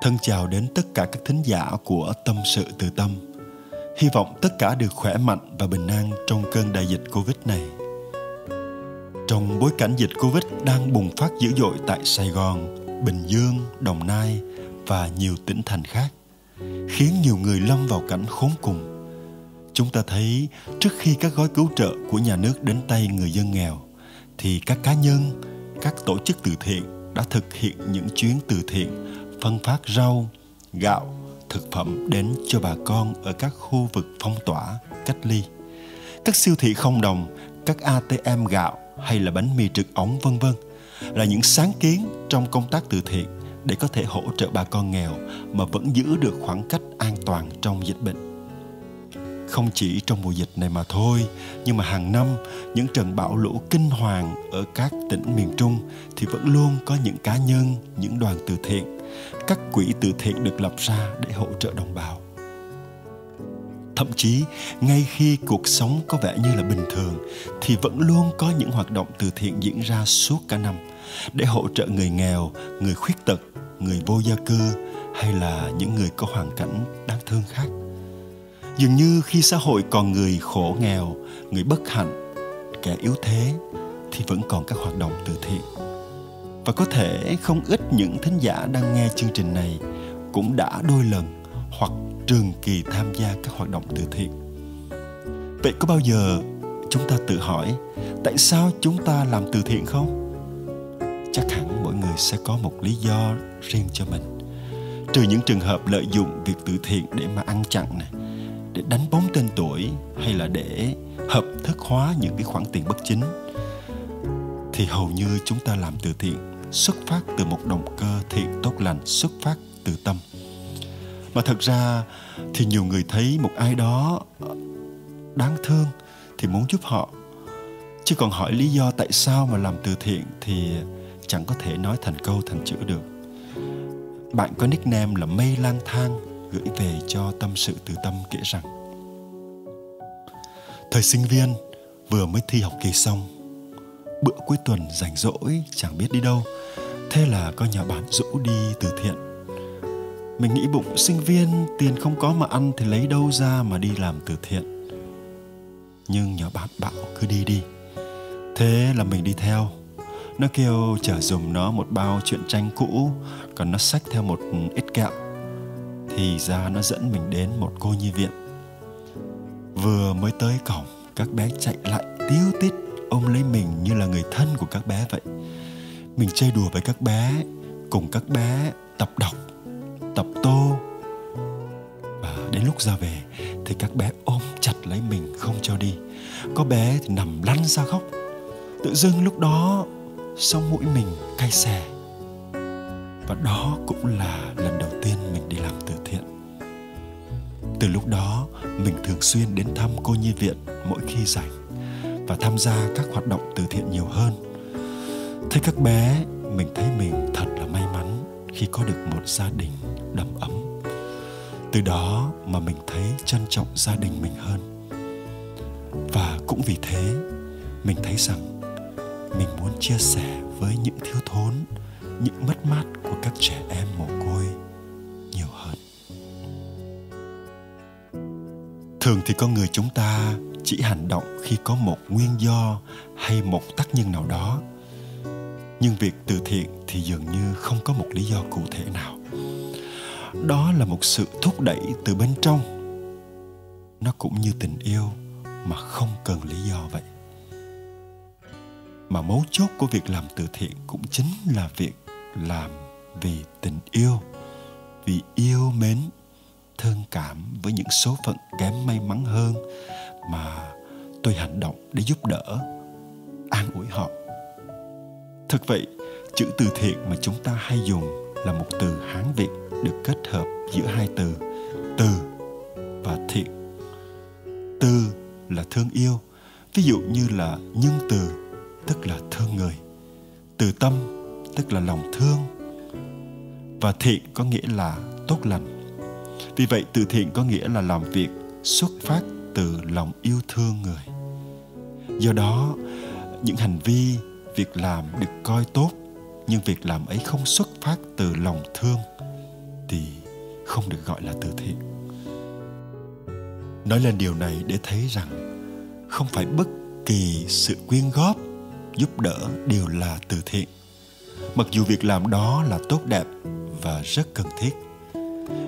Thân chào đến tất cả các thính giả của Tâm Sự Từ Tâm. Hy vọng tất cả được khỏe mạnh và bình an trong cơn đại dịch Covid này. Trong bối cảnh dịch Covid đang bùng phát dữ dội tại Sài Gòn, Bình Dương, Đồng Nai và nhiều tỉnh thành khác, khiến nhiều người lâm vào cảnh khốn cùng. Chúng ta thấy trước khi các gói cứu trợ của nhà nước đến tay người dân nghèo, thì các cá nhân, các tổ chức từ thiện đã thực hiện những chuyến từ thiện phân phát rau, gạo, thực phẩm đến cho bà con ở các khu vực phong tỏa, cách ly. Các siêu thị không đồng, các ATM gạo hay là bánh mì trứng ống vân vân là những sáng kiến trong công tác từ thiện để có thể hỗ trợ bà con nghèo mà vẫn giữ được khoảng cách an toàn trong dịch bệnh. Không chỉ trong mùa dịch này mà thôi, nhưng mà hàng năm những trận bão lũ kinh hoàng ở các tỉnh miền Trung thì vẫn luôn có những cá nhân, những đoàn từ thiện, các quỹ từ thiện được lập ra để hỗ trợ đồng bào. Thậm chí, ngay khi cuộc sống có vẻ như là bình thường thì vẫn luôn có những hoạt động từ thiện diễn ra suốt cả năm để hỗ trợ người nghèo, người khuyết tật, người vô gia cư hay là những người có hoàn cảnh đáng thương khác. Dường như khi xã hội còn người khổ nghèo, người bất hạnh, kẻ yếu thế thì vẫn còn các hoạt động từ thiện. Và có thể không ít những thính giả đang nghe chương trình này cũng đã đôi lần hoặc trường kỳ tham gia các hoạt động từ thiện. Vậy có bao giờ chúng ta tự hỏi tại sao chúng ta làm từ thiện không? Chắc hẳn mỗi người sẽ có một lý do riêng cho mình. Trừ những trường hợp lợi dụng việc từ thiện để mà ăn chặn này, để đánh bóng tên tuổi hay là để hợp thức hóa những cái khoản tiền bất chính, thì hầu như chúng ta làm từ thiện xuất phát từ một động cơ thiện tốt lành, xuất phát từ tâm. Mà thật ra thì nhiều người thấy một ai đó đáng thương thì muốn giúp họ, chứ còn hỏi lý do tại sao mà làm từ thiện thì chẳng có thể nói thành câu thành chữ được. Bạn có nickname là Mây Lang Thang gửi về cho Tâm Sự Từ Tâm kể rằng: thời sinh viên vừa mới thi học kỳ xong, bữa cuối tuần rảnh rỗi chẳng biết đi đâu, thế là có nhà bạn rủ đi từ thiện. Mình nghĩ bụng sinh viên tiền không có mà ăn thì lấy đâu ra mà đi làm từ thiện. Nhưng nhà bạn bảo cứ đi đi, thế là mình đi theo. Nó kêu chở dùm nó một bao truyện tranh cũ, còn nó xách theo một ít kẹo. Thì ra nó dẫn mình đến một cô nhi viện. Vừa mới tới cổng, các bé chạy lại tíu tít ôm lấy mình như là người thân của các bé vậy. Mình chơi đùa với các bé, cùng các bé tập đọc, tập tô. Và đến lúc ra về thì các bé ôm chặt lấy mình không cho đi. Có bé thì nằm lăn ra khóc. Tự dưng lúc đó sống mũi mình cay xè. Và đó cũng là lần đầu tiên mình đi làm từ thiện. Từ lúc đó, mình thường xuyên đến thăm cô nhi viện mỗi khi rảnh và tham gia các hoạt động từ thiện nhiều hơn. Thấy các bé, mình thấy mình thật là may mắn khi có được một gia đình đầm ấm. Từ đó mà mình thấy trân trọng gia đình mình hơn. Và cũng vì thế, mình thấy rằng mình muốn chia sẻ với những thiếu thốn, những mất mát của các trẻ em mồ côi nhiều hơn. Thường thì con người chúng ta chỉ hành động khi có một nguyên do hay một tác nhân nào đó. Nhưng việc từ thiện thì dường như không có một lý do cụ thể nào. Đó là một sự thúc đẩy từ bên trong. Nó cũng như tình yêu mà không cần lý do vậy. Mà mấu chốt của việc làm từ thiện cũng chính là việc làm vì tình yêu, vì yêu mến, thương cảm với những số phận kém may mắn hơn mà tôi hành động để giúp đỡ, an ủi họ. Thật vậy, chữ từ thiện mà chúng ta hay dùng là một từ Hán Việt được kết hợp giữa hai từ từ và thiện. Từ là thương yêu, ví dụ như là nhân từ tức là thương người, từ tâm tức là lòng thương, và thiện có nghĩa là tốt lành. Vì vậy từ thiện có nghĩa là làm việc xuất phát từ lòng yêu thương người. Do đó, những hành vi, việc làm được coi tốt, nhưng việc làm ấy không xuất phát từ lòng thương thì không được gọi là từ thiện. Nói lên điều này để thấy rằng không phải bất kỳ sự quyên góp, giúp đỡ đều là từ thiện, mặc dù việc làm đó là tốt đẹp và rất cần thiết.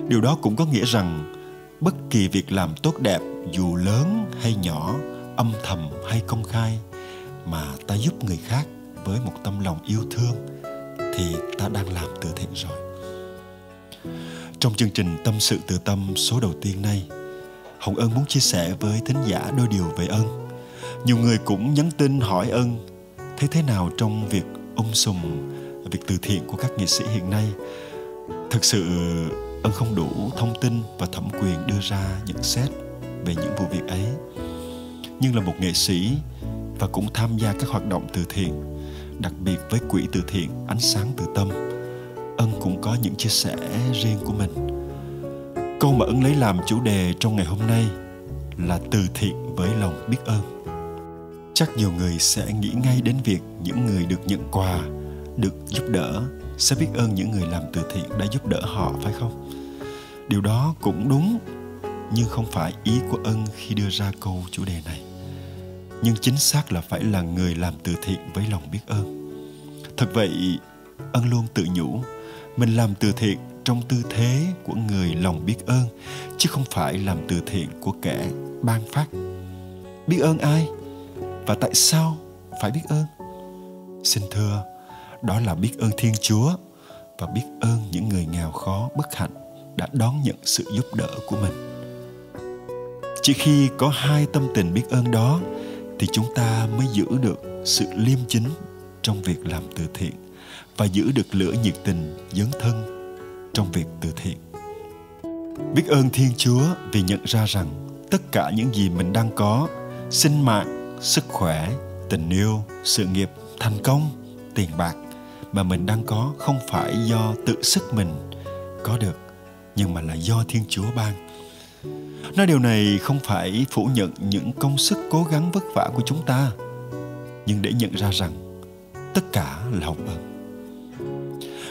Điều đó cũng có nghĩa rằng bất kỳ việc làm tốt đẹp, dù lớn hay nhỏ, âm thầm hay công khai, mà ta giúp người khác với một tâm lòng yêu thương thì ta đang làm từ thiện rồi. Trong chương trình Tâm Sự Từ Tâm số đầu tiên này, Hồng Ân muốn chia sẻ với thính giả đôi điều về Ân. Nhiều người cũng nhắn tin hỏi Ân thấy thế nào trong việc ôm sùm việc từ thiện của các nghệ sĩ hiện nay. Thực sự Ân không đủ thông tin và thẩm quyền đưa ra nhận xét về những vụ việc ấy. Nhưng là một nghệ sĩ và cũng tham gia các hoạt động từ thiện, đặc biệt với quỹ từ thiện Ánh Sáng Từ Tâm, Ân cũng có những chia sẻ riêng của mình. Câu mà Ân lấy làm chủ đề trong ngày hôm nay là từ thiện với lòng biết ơn. Chắc nhiều người sẽ nghĩ ngay đến việc những người được nhận quà, được giúp đỡ sẽ biết ơn những người làm từ thiện đã giúp đỡ họ, phải không? Điều đó cũng đúng, nhưng không phải ý của Ân khi đưa ra câu chủ đề này. Nhưng chính xác là phải là người làm từ thiện với lòng biết ơn. Thật vậy, Ân luôn tự nhủ mình làm từ thiện trong tư thế của người lòng biết ơn, chứ không phải làm từ thiện của kẻ ban phát. Biết ơn ai? Và tại sao phải biết ơn? Xin thưa, đó là biết ơn Thiên Chúa và biết ơn những người nghèo khó bất hạnh đã đón nhận sự giúp đỡ của mình. Chỉ khi có hai tâm tình biết ơn đó thì chúng ta mới giữ được sự liêm chính trong việc làm từ thiện và giữ được lửa nhiệt tình dấn thân trong việc từ thiện. Biết ơn Thiên Chúa vì nhận ra rằng tất cả những gì mình đang có, sinh mạng, sức khỏe, tình yêu, sự nghiệp, thành công, tiền bạc mà mình đang có không phải do tự sức mình có được, nhưng mà là do Thiên Chúa ban. Nói điều này không phải phủ nhận những công sức cố gắng vất vả của chúng ta, nhưng để nhận ra rằng tất cả là hồng ân.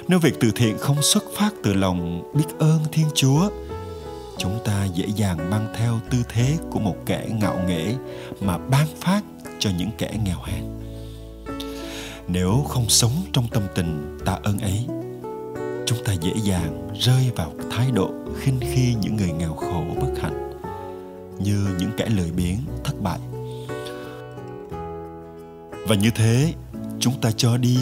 Nếu việc từ thiện không xuất phát từ lòng biết ơn Thiên Chúa, chúng ta dễ dàng mang theo tư thế của một kẻ ngạo nghễ mà ban phát cho những kẻ nghèo hèn. Nếu không sống trong tâm tình tạ ơn ấy, chúng ta dễ dàng rơi vào thái độ khinh khi những người nghèo khổ bất hạnh như những kẻ lười biếng, thất bại. Và như thế, chúng ta cho đi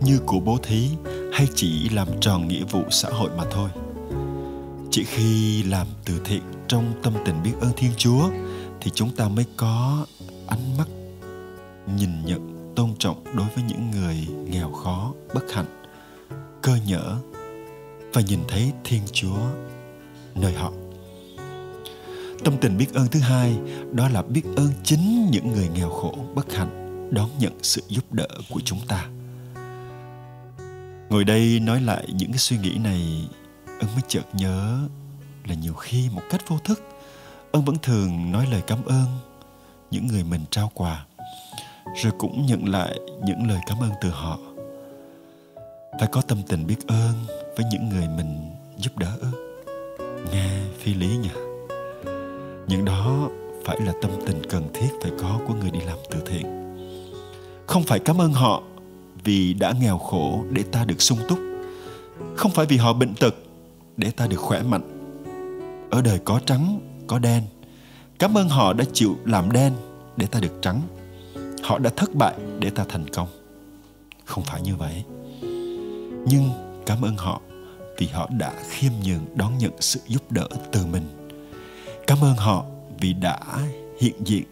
như của bố thí hay chỉ làm tròn nghĩa vụ xã hội mà thôi. Chỉ khi làm từ thiện trong tâm tình biết ơn Thiên Chúa thì chúng ta mới có ánh mắt nhìn nhận tôn trọng đối với những người nghèo khó, bất hạnh, cơ nhỡ và nhìn thấy Thiên Chúa nơi họ. Tâm tình biết ơn thứ hai đó là biết ơn chính những người nghèo khổ, bất hạnh đón nhận sự giúp đỡ của chúng ta. Ngồi đây nói lại những cái suy nghĩ này, Ân mới chợt nhớ là nhiều khi một cách vô thức Ân vẫn thường nói lời cảm ơn những người mình trao quà, rồi cũng nhận lại những lời cảm ơn từ họ. Phải có tâm tình biết ơn với những người mình giúp đỡ. Nghe phi lý nhỉ? Nhưng đó phải là tâm tình cần thiết phải có của người đi làm từ thiện. Không phải cảm ơn họ vì đã nghèo khổ để ta được sung túc, không phải vì họ bệnh tật để ta được khỏe mạnh. Ở đời có trắng, có đen. Cảm ơn họ đã chịu làm đen để ta được trắng. Họ đã thất bại để ta thành công. Không phải như vậy. Nhưng cảm ơn họ vì họ đã khiêm nhường đón nhận sự giúp đỡ từ mình. Cảm ơn họ vì đã hiện diện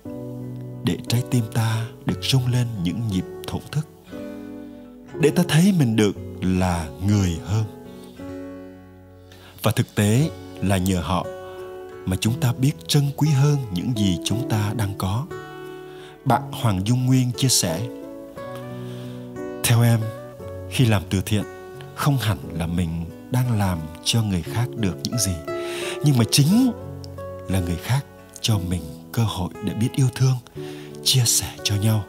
để trái tim ta được rung lên những nhịp thổn thức, để ta thấy mình được là người hơn. Và thực tế là nhờ họ mà chúng ta biết trân quý hơn những gì chúng ta đang có. Bạn Hoàng Dung Nguyên chia sẻ: theo em, khi làm từ thiện, không hẳn là mình đang làm cho người khác được những gì, nhưng mà chính là người khác cho mình cơ hội để biết yêu thương, chia sẻ cho nhau.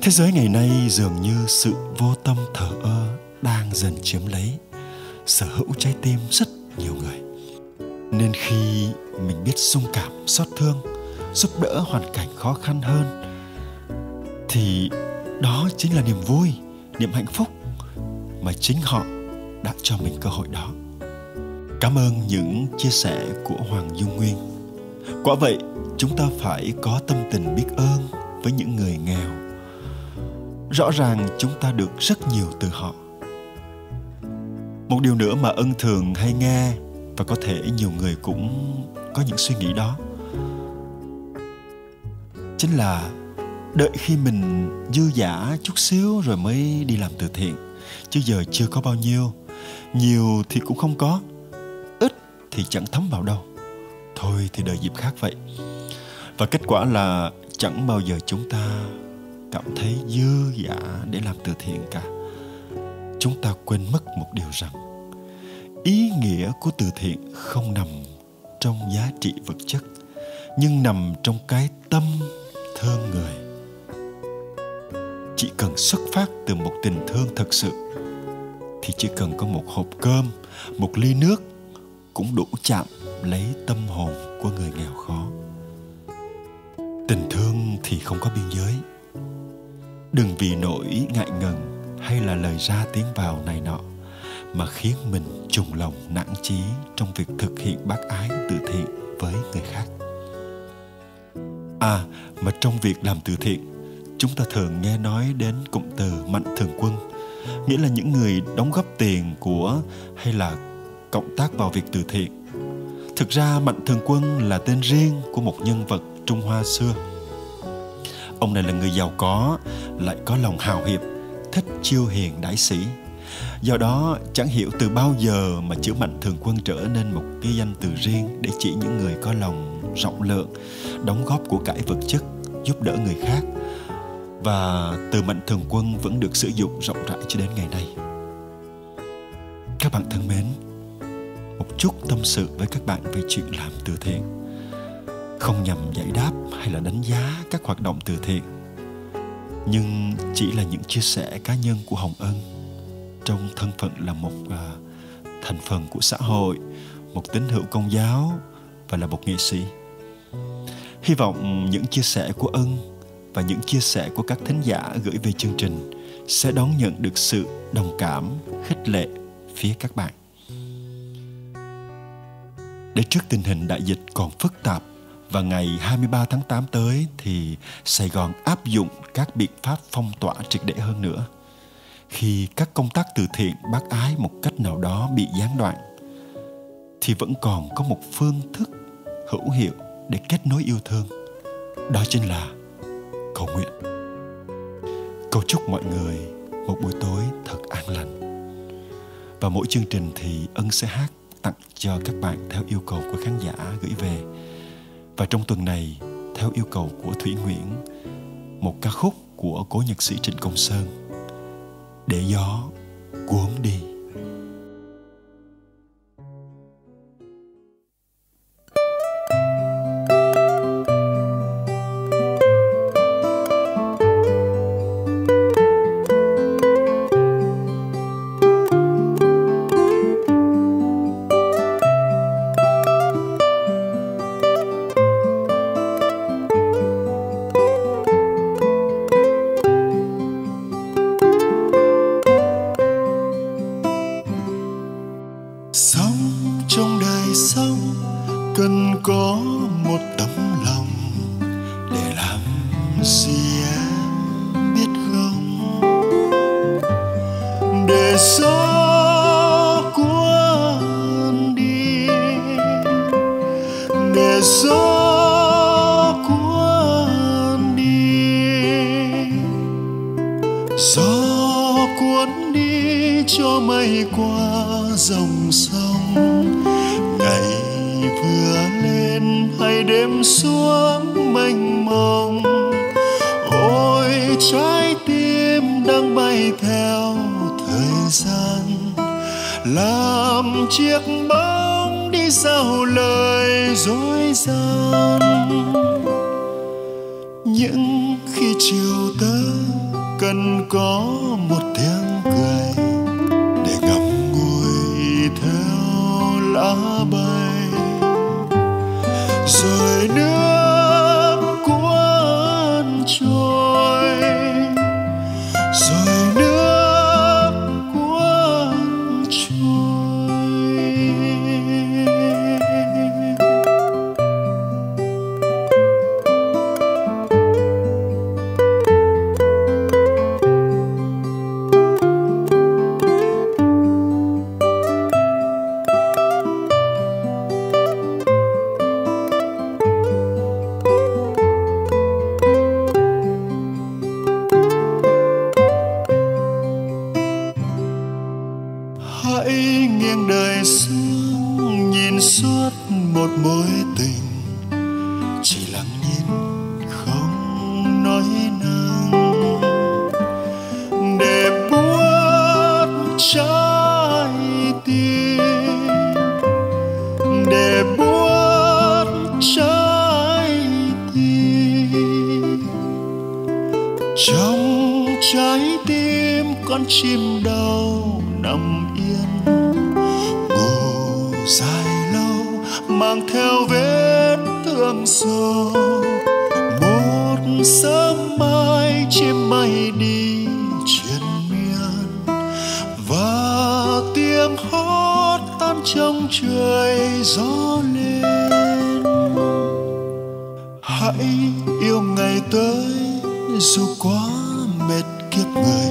Thế giới ngày nay dường như sự vô tâm thờ ơ đang dần chiếm lấy. sở hữu trái tim rất nhiều người. Nên khi mình biết dung cảm, xót thương, giúp đỡ hoàn cảnh khó khăn hơn, thì đó chính là niềm vui, niềm hạnh phúc mà chính họ đã cho mình cơ hội đó. Cảm ơn những chia sẻ của Hoàng Dung Nguyên. Quả vậy, chúng ta phải có tâm tình biết ơn với những người nghèo. Rõ ràng chúng ta được rất nhiều từ họ. Một điều nữa mà Ân thường hay nghe, và có thể nhiều người cũng có những suy nghĩ đó, chính là đợi khi mình dư dả chút xíu rồi mới đi làm từ thiện, chứ giờ chưa có bao nhiêu, nhiều thì cũng không có, ít thì chẳng thấm vào đâu, thôi thì đợi dịp khác vậy. Và kết quả là chẳng bao giờ chúng ta cảm thấy dư dả để làm từ thiện cả. Chúng ta quên mất một điều rằng ý nghĩa của từ thiện không nằm trong giá trị vật chất, nhưng nằm trong cái tâm thương người. Chỉ cần xuất phát từ một tình thương thật sự, thì chỉ cần có một hộp cơm, một ly nước cũng đủ chạm lấy tâm hồn của người nghèo khó. Tình thương thì không có biên giới. Đừng vì nỗi ngại ngần hay là lời ra tiếng vào này nọ mà khiến mình trùng lòng nản chí trong việc thực hiện bác ái từ thiện với người khác. À, mà trong việc làm từ thiện, chúng ta thường nghe nói đến cụm từ Mạnh Thường Quân, nghĩa là những người đóng góp tiền của hay là cộng tác vào việc từ thiện. Thực ra Mạnh Thường Quân là tên riêng của một nhân vật Trung Hoa xưa. Ông này là người giàu có, lại có lòng hào hiệp, thích chiêu hiền đãi sĩ. Do đó chẳng hiểu từ bao giờ mà chữ Mạnh Thường Quân trở nên một cái danh từ riêng để chỉ những người có lòng rộng lượng, đóng góp của cải vật chất, giúp đỡ người khác. Và từ Mạnh Thường Quân vẫn được sử dụng rộng rãi cho đến ngày nay. Các bạn thân mến, một chút tâm sự với các bạn về chuyện làm từ thiện, không nhằm giải đáp hay là đánh giá các hoạt động từ thiện, nhưng chỉ là những chia sẻ cá nhân của Hồng Ân trong thân phận là một thành phần của xã hội, một tín hữu công giáo và là một nghệ sĩ. Hy vọng những chia sẻ của Ân và những chia sẻ của các thính giả gửi về chương trình sẽ đón nhận được sự đồng cảm, khích lệ phía các bạn. Để trước tình hình đại dịch còn phức tạp và ngày 23 tháng 8 tới thì Sài Gòn áp dụng các biện pháp phong tỏa triệt để hơn nữa. Khi các công tác từ thiện bác ái một cách nào đó bị gián đoạn, thì vẫn còn có một phương thức hữu hiệu để kết nối yêu thương. Đó chính là cầu nguyện. Cầu chúc mọi người một buổi tối thật an lành. Và mỗi chương trình thì Ân sẽ hát tặng cho các bạn theo yêu cầu của khán giả gửi về. Và trong tuần này, theo yêu cầu của Thủy Nguyễn, một ca khúc của cố nhạc sĩ Trịnh Công Sơn, Để Gió Cuốn Đi. Cần có một tiếng cười để ngậm ngùi Hãy nghiêng đời xuống, nhìn suốt một mối tình, chỉ lặng nhìn không nói năng, để buốt trái tim, để buốt trái tim. Trong trái tim con chim đau nằm yên, ngủ dài lâu mang theo vết thương sâu. Một sớm mai chim bay đi triền miên, và tiếng hót tan trong trời gió lên. Hãy yêu ngày tới dù quá mệt kiếp người.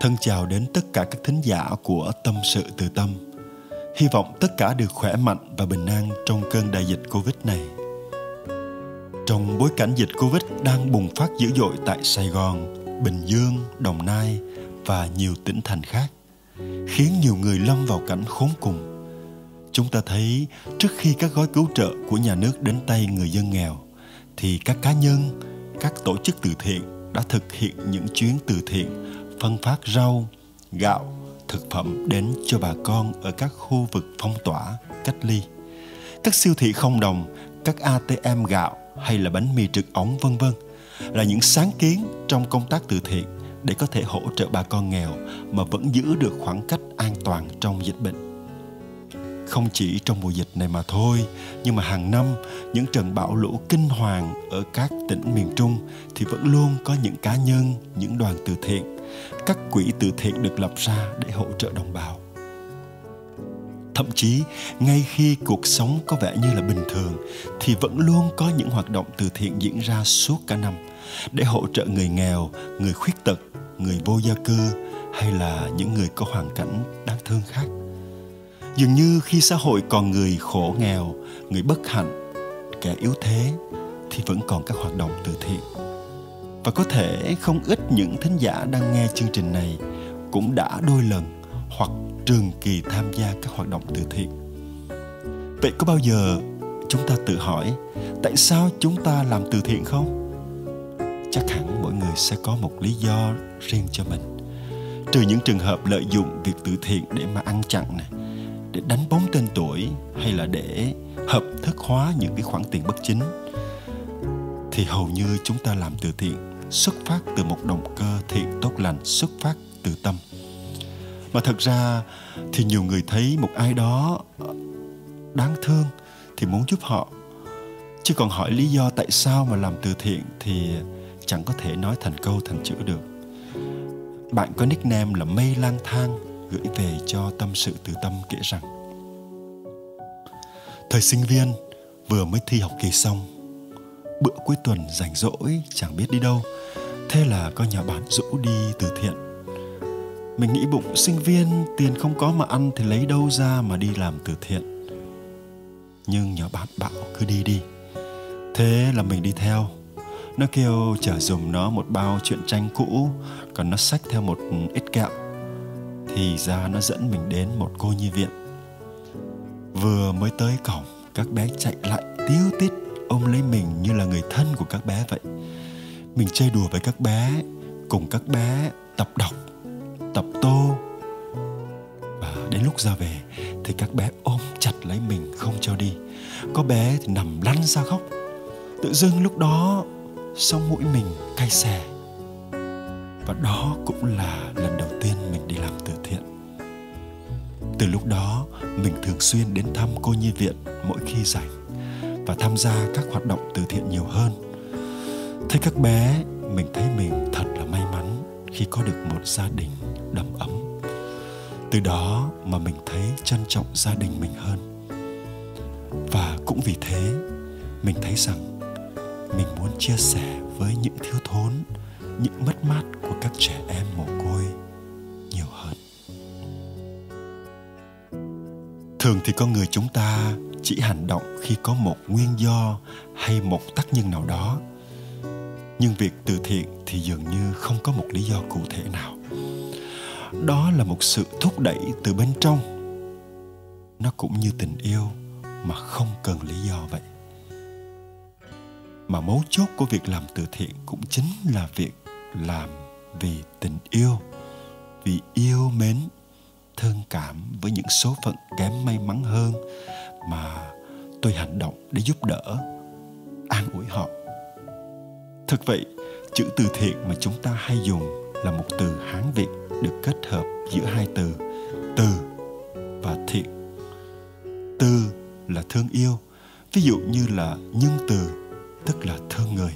Thân chào đến tất cả các thính giả của Tâm Sự Từ Tâm. Hy vọng tất cả được khỏe mạnh và bình an trong cơn đại dịch Covid này. Trong bối cảnh dịch Covid đang bùng phát dữ dội tại Sài Gòn, Bình Dương, Đồng Nai và nhiều tỉnh thành khác, khiến nhiều người lâm vào cảnh khốn cùng. Chúng ta thấy trước khi các gói cứu trợ của nhà nước đến tay người dân nghèo, thì các cá nhân, các tổ chức từ thiện đã thực hiện những chuyến từ thiện phân phát rau, gạo, thực phẩm đến cho bà con ở các khu vực phong tỏa, cách ly. Các siêu thị không đồng, các ATM gạo hay là bánh mì trực ống vân vân là những sáng kiến trong công tác từ thiện để có thể hỗ trợ bà con nghèo mà vẫn giữ được khoảng cách an toàn trong dịch bệnh. Không chỉ trong mùa dịch này mà thôi, nhưng mà hàng năm những trận bão lũ kinh hoàng ở các tỉnh miền Trung thì vẫn luôn có những cá nhân, những đoàn từ thiện, các quỹ từ thiện được lập ra để hỗ trợ đồng bào. Thậm chí, ngay khi cuộc sống có vẻ như là bình thường, thì vẫn luôn có những hoạt động từ thiện diễn ra suốt cả năm để hỗ trợ người nghèo, người khuyết tật, người vô gia cư hay là những người có hoàn cảnh đáng thương khác. Dường như khi xã hội còn người khổ nghèo, người bất hạnh, kẻ yếu thế thì vẫn còn các hoạt động từ thiện. Và có thể không ít những thính giả đang nghe chương trình này cũng đã đôi lần hoặc trường kỳ tham gia các hoạt động từ thiện. Vậy có bao giờ chúng ta tự hỏi tại sao chúng ta làm từ thiện không? Chắc hẳn mỗi người sẽ có một lý do riêng cho mình. Trừ những trường hợp lợi dụng việc từ thiện để mà ăn chặn này, để đánh bóng tên tuổi hay là để hợp thức hóa những cái khoản tiền bất chính, thì hầu như chúng ta làm từ thiện xuất phát từ một động cơ thiện tốt lành, xuất phát từ tâm. Mà thật ra thì nhiều người thấy một ai đó đáng thương thì muốn giúp họ, chứ còn hỏi lý do tại sao mà làm từ thiện thì chẳng có thể nói thành câu thành chữ được. Bạn có nickname là Mây Lang Thang gửi về cho Tâm Sự Từ Tâm kể rằng: thời sinh viên vừa mới thi học kỳ xong, bữa cuối tuần rảnh rỗi chẳng biết đi đâu, thế là có nhà bạn rủ đi từ thiện. Mình nghĩ bụng sinh viên tiền không có mà ăn thì lấy đâu ra mà đi làm từ thiện. Nhưng nhà bạn bảo cứ đi đi, thế là mình đi theo. Nó kêu chở dùm nó một bao truyện tranh cũ, còn nó xách theo một ít kẹo. Thì ra nó dẫn mình đến một cô nhi viện. Vừa mới tới cổng, các bé chạy lại tíu tít ôm lấy mình như là người thân của các bé vậy. Mình chơi đùa với các bé, cùng các bé tập đọc, tập tô. Và đến lúc ra về thì các bé ôm chặt lấy mình không cho đi. Có bé thì nằm lăn ra khóc. Tự dưng lúc đó sống mũi mình cay xè. Và đó cũng là lần đầu tiên mình đi làm từ thiện. Từ lúc đó, mình thường xuyên đến thăm cô nhi viện mỗi khi rảnh và tham gia các hoạt động từ thiện nhiều hơn. Thấy các bé, mình thấy mình thật là may mắn khi có được một gia đình đầm ấm. Từ đó mà mình thấy trân trọng gia đình mình hơn. Và cũng vì thế, mình thấy rằng mình muốn chia sẻ với những thiếu thốn, những mất mát của các trẻ em mồ côi nhiều hơn. Thường thì con người chúng ta chỉ hành động khi có một nguyên do hay một tác nhân nào đó. Nhưng việc từ thiện thì dường như không có một lý do cụ thể nào. Đó là một sự thúc đẩy từ bên trong. Nó cũng như tình yêu mà không cần lý do vậy. Mà mấu chốt của việc làm từ thiện cũng chính là việc làm vì tình yêu, vì yêu mến, thương cảm với những số phận kém may mắn hơn mà tôi hành động để giúp đỡ, an ủi họ. Thực vậy, chữ từ thiện mà chúng ta hay dùng là một từ Hán Việt được kết hợp giữa hai từ từ và thiện. Từ là thương yêu, ví dụ như là nhân từ, tức là thương người.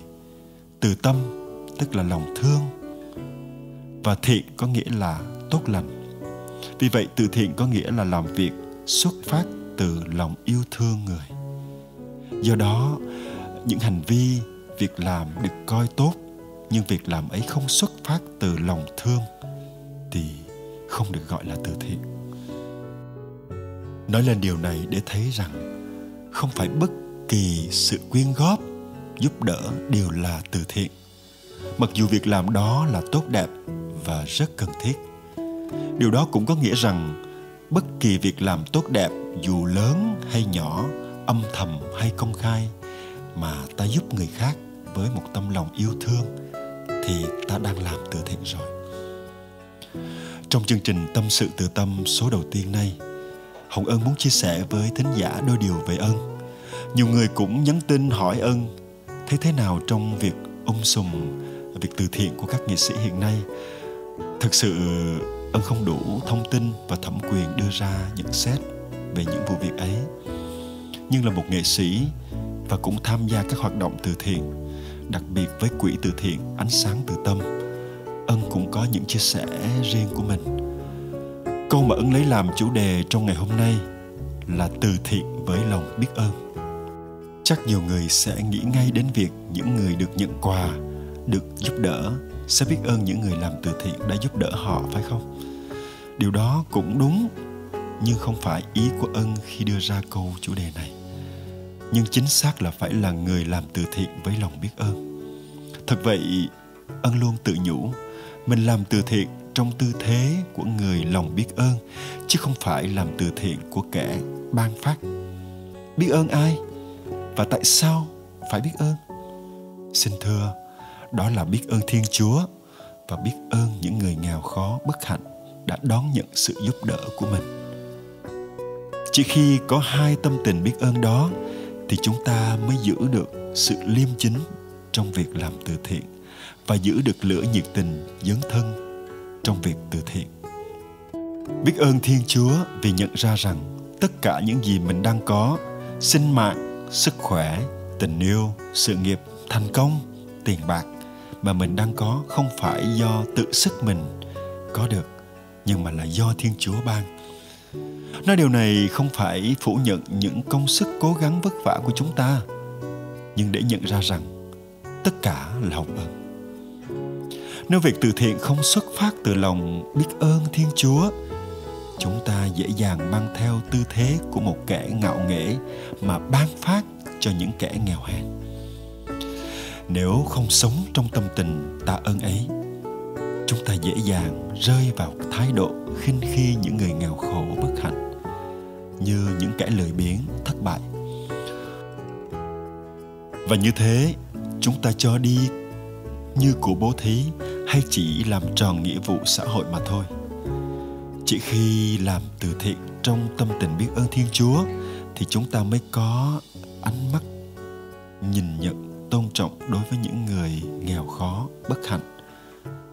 Từ tâm, tức là lòng thương. Và thiện có nghĩa là tốt lành. Vì vậy, từ thiện có nghĩa là làm việc xuất phát từ lòng yêu thương người. Do đó, những hành vi, việc làm được coi tốt, nhưng việc làm ấy không xuất phát từ lòng thương thì không được gọi là từ thiện. Nói lên điều này để thấy rằng không phải bất kỳ sự quyên góp, giúp đỡ đều là từ thiện, mặc dù việc làm đó là tốt đẹp và rất cần thiết. Điều đó cũng có nghĩa rằng bất kỳ việc làm tốt đẹp, dù lớn hay nhỏ, âm thầm hay công khai, mà ta giúp người khác với một tâm lòng yêu thương thì ta đang làm từ thiện rồi. Trong chương trình Tâm Sự Từ Tâm số đầu tiên này, Hồng Ân muốn chia sẻ với thính giả đôi điều về Ân. Nhiều người cũng nhắn tin hỏi Ân thấy thế nào trong việc sùm việc từ thiện của các nghệ sĩ hiện nay. Thực sự Ân không đủ thông tin và thẩm quyền đưa ra nhận xét về những vụ việc ấy. Nhưng là một nghệ sĩ và cũng tham gia các hoạt động từ thiện, đặc biệt với quỹ từ thiện Ánh Sáng Từ Tâm, Ân cũng có những chia sẻ riêng của mình. Câu mà Ân lấy làm chủ đề trong ngày hôm nay là từ thiện với lòng biết ơn. Chắc nhiều người sẽ nghĩ ngay đến việc những người được nhận quà, được giúp đỡ sẽ biết ơn những người làm từ thiện đã giúp đỡ họ, phải không? Điều đó cũng đúng, nhưng không phải ý của Ân khi đưa ra câu chủ đề này. Nhưng chính xác là phải là người làm từ thiện với lòng biết ơn. Thật vậy, Ân luôn tự nhủ, mình làm từ thiện trong tư thế của người lòng biết ơn, chứ không phải làm từ thiện của kẻ ban phát. Biết ơn ai? Và tại sao phải biết ơn? Xin thưa, đó là biết ơn Thiên Chúa và biết ơn những người nghèo khó bất hạnh đã đón nhận sự giúp đỡ của mình. Chỉ khi có hai tâm tình biết ơn đó thì chúng ta mới giữ được sự liêm chính trong việc làm từ thiện và giữ được lửa nhiệt tình dấn thân trong việc từ thiện. Biết ơn Thiên Chúa vì nhận ra rằng tất cả những gì mình đang có, sinh mạng, sức khỏe, tình yêu, sự nghiệp, thành công, tiền bạc mà mình đang có không phải do tự sức mình có được, nhưng mà là do Thiên Chúa ban. Nói điều này không phải phủ nhận những công sức cố gắng vất vả của chúng ta, nhưng để nhận ra rằng tất cả là hồng ân. Nếu việc từ thiện không xuất phát từ lòng biết ơn Thiên Chúa, chúng ta dễ dàng mang theo tư thế của một kẻ ngạo nghễ mà ban phát cho những kẻ nghèo hèn. Nếu không sống trong tâm tình tạ ơn ấy, chúng ta dễ dàng rơi vào thái độ khinh khi những người nghèo khổ bất hạnh như những kẻ lười biếng, thất bại. Và như thế, chúng ta cho đi như của bố thí hay chỉ làm tròn nghĩa vụ xã hội mà thôi. Chỉ khi làm từ thiện trong tâm tình biết ơn Thiên Chúa thì chúng ta mới có ánh mắt nhìn nhận tôn trọng đối với những người nghèo khó, bất hạnh,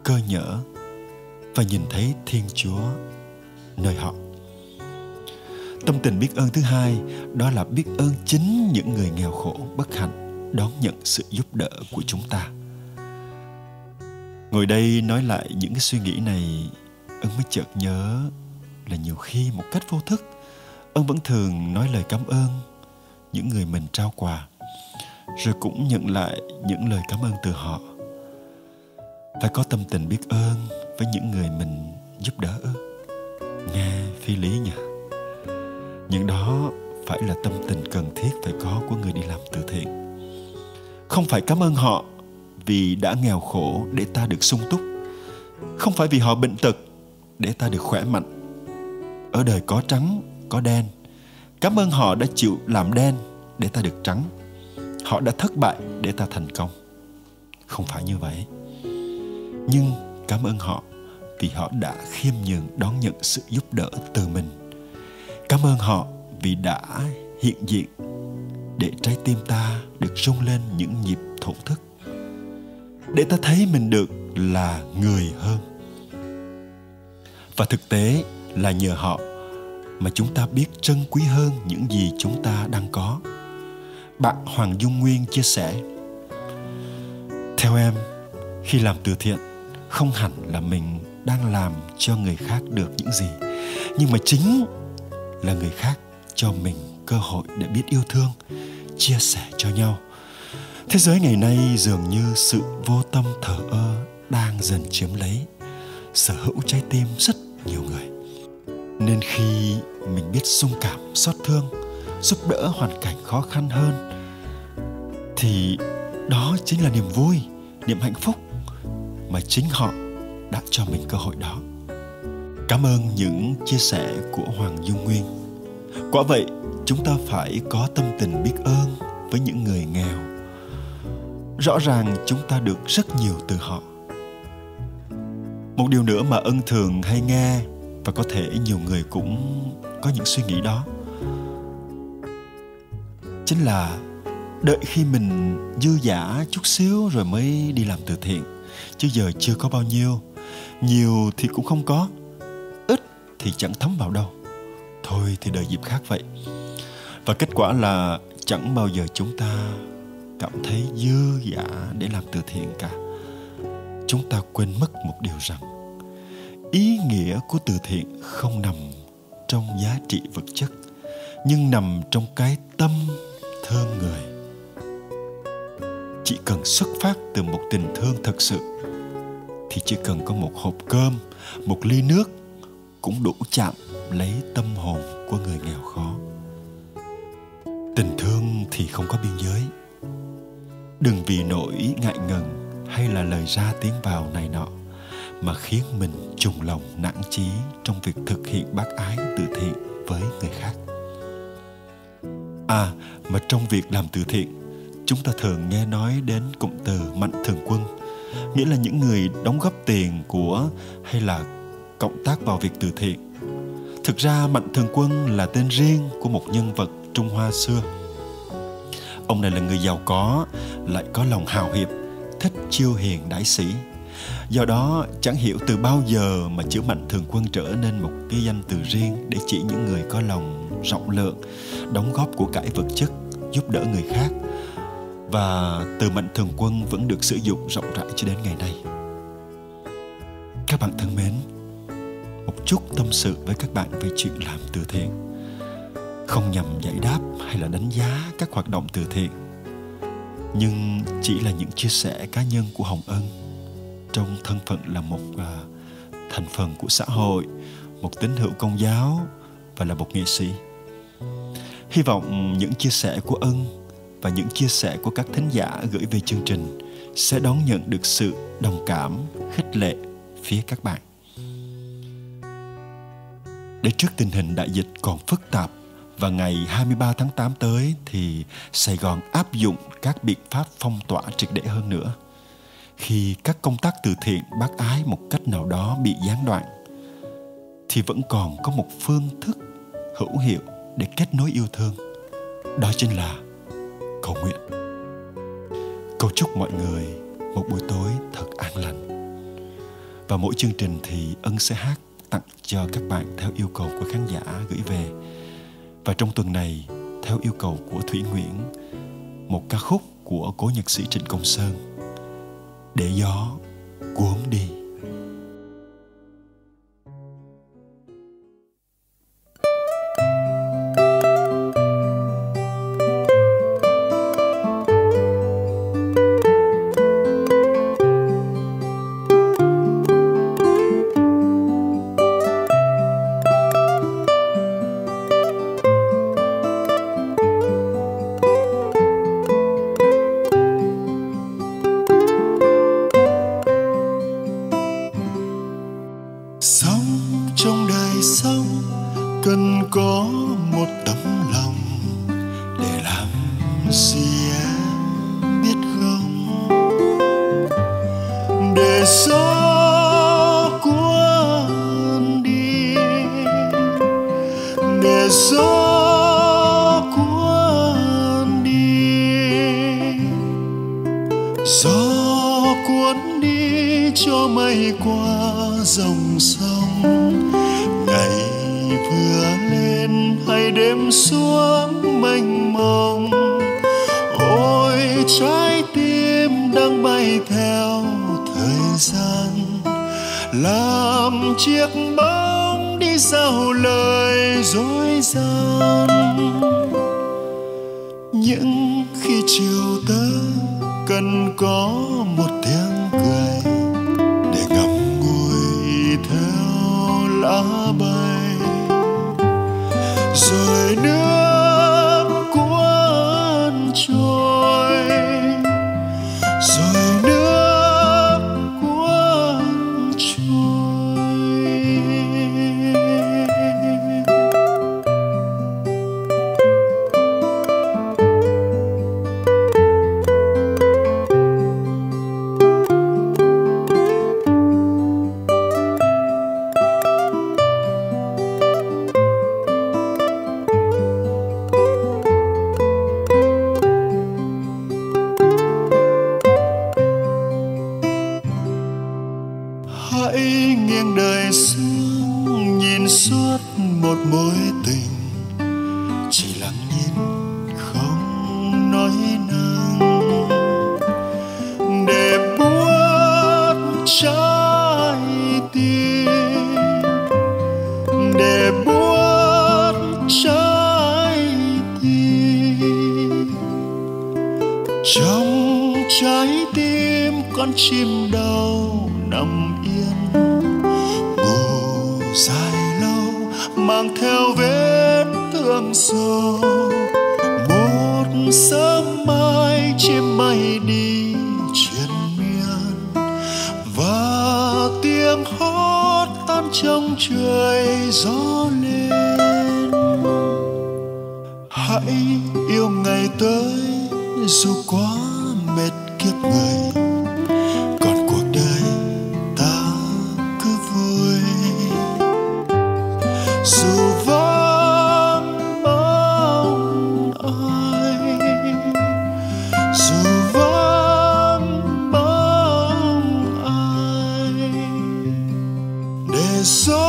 cơ nhỡ và nhìn thấy Thiên Chúa nơi họ. Tâm tình biết ơn thứ hai đó là biết ơn chính những người nghèo khổ bất hạnh đón nhận sự giúp đỡ của chúng ta. Ngồi đây nói lại những cái suy nghĩ này, Ân mới chợt nhớ là nhiều khi một cách vô thức Ân vẫn thường nói lời cảm ơn những người mình trao quà, rồi cũng nhận lại những lời cảm ơn từ họ. Phải có tâm tình biết ơn với những người mình giúp đỡ. Nghe phi lý nhỉ? Nhưng đó phải là tâm tình cần thiết phải có của người đi làm từ thiện. Không phải cảm ơn họ vì đã nghèo khổ để ta được sung túc, không phải vì họ bệnh tật để ta được khỏe mạnh. Ở đời có trắng, có đen. Cảm ơn họ đã chịu làm đen để ta được trắng. Họ đã thất bại để ta thành công. Không phải như vậy. Nhưng cảm ơn họ vì họ đã khiêm nhường đón nhận sự giúp đỡ từ mình. Cảm ơn họ vì đã hiện diện để trái tim ta được rung lên những nhịp thổn thức, để ta thấy mình được là người hơn. Và thực tế là nhờ họ mà chúng ta biết trân quý hơn những gì chúng ta đang có. Bạn Hoàng Dung Nguyên chia sẻ: theo em, khi làm từ thiện, không hẳn là mình đang làm cho người khác được những gì, nhưng mà chính là người khác cho mình cơ hội để biết yêu thương, chia sẻ cho nhau. Thế giới ngày nay dường như sự vô tâm thờ ơ đang dần chiếm lấy, sở hữu trái tim rất nhiều người. Nên khi mình biết xung cảm, xót thương, giúp đỡ hoàn cảnh khó khăn hơn, thì đó chính là niềm vui, niềm hạnh phúc mà chính họ đã cho mình cơ hội đó. Cảm ơn những chia sẻ của Hoàng Dung Nguyên. Quả vậy, chúng ta phải có tâm tình biết ơn với những người nghèo. Rõ ràng chúng ta được rất nhiều từ họ. Một điều nữa mà Ân thường hay nghe, và có thể nhiều người cũng có những suy nghĩ đó, chính là đợi khi mình dư dả chút xíu rồi mới đi làm từ thiện, chứ giờ chưa có bao nhiêu, nhiều thì cũng không có, ít thì chẳng thấm vào đâu, thôi thì đợi dịp khác vậy. Và kết quả là chẳng bao giờ chúng ta cảm thấy dư dả để làm từ thiện cả. Chúng ta quên mất một điều rằng ý nghĩa của từ thiện không nằm trong giá trị vật chất, nhưng nằm trong cái tâm thương người. Chỉ cần xuất phát từ một tình thương thật sự, thì chỉ cần có một hộp cơm, một ly nước cũng đủ chạm lấy tâm hồn của người nghèo khó. Tình thương thì không có biên giới. Đừng vì nỗi ngại ngần hay là lời ra tiếng vào này nọ mà khiến mình trùng lòng nản chí trong việc thực hiện bác ái từ thiện với người khác. À, mà trong việc làm từ thiện, chúng ta thường nghe nói đến cụm từ Mạnh Thường Quân, nghĩa là những người đóng góp tiền của hay là cộng tác vào việc từ thiện. Thực ra Mạnh Thường Quân là tên riêng của một nhân vật Trung Hoa xưa. Ông này là người giàu có, lại có lòng hào hiệp, thích chiêu hiền đãi sĩ. Do đó chẳng hiểu từ bao giờ mà chữ Mạnh Thường Quân trở nên một cái danh từ riêng để chỉ những người có lòng rộng lượng, đóng góp của cải vật chất, giúp đỡ người khác. Và từ Mạnh Thường Quân vẫn được sử dụng rộng rãi cho đến ngày nay. Các bạn thân mến, một chút tâm sự với các bạn về chuyện làm từ thiện, không nhằm giải đáp hay là đánh giá các hoạt động từ thiện, nhưng chỉ là những chia sẻ cá nhân của Hồng Ân trong thân phận là một thành phần của xã hội, một tín hữu công giáo và là một nghệ sĩ. Hy vọng những chia sẻ của Ân và những chia sẻ của các thính giả gửi về chương trình sẽ đón nhận được sự đồng cảm, khích lệ phía các bạn. Để trước tình hình đại dịch còn phức tạp và ngày 23 tháng 8 tới thì Sài Gòn áp dụng các biện pháp phong tỏa triệt để hơn nữa. Khi các công tác từ thiện bác ái một cách nào đó bị gián đoạn, thì vẫn còn có một phương thức hữu hiệu để kết nối yêu thương. Đó chính là cầu nguyện. Cầu chúc mọi người một buổi tối thật an lành. Và mỗi chương trình thì Ân sẽ hát tặng cho các bạn theo yêu cầu của khán giả gửi về. Và trong tuần này, theo yêu cầu của Thủy Nguyễn, một ca khúc của cố nhạc sĩ Trịnh Công Sơn, Để Gió Cuốn Đi. So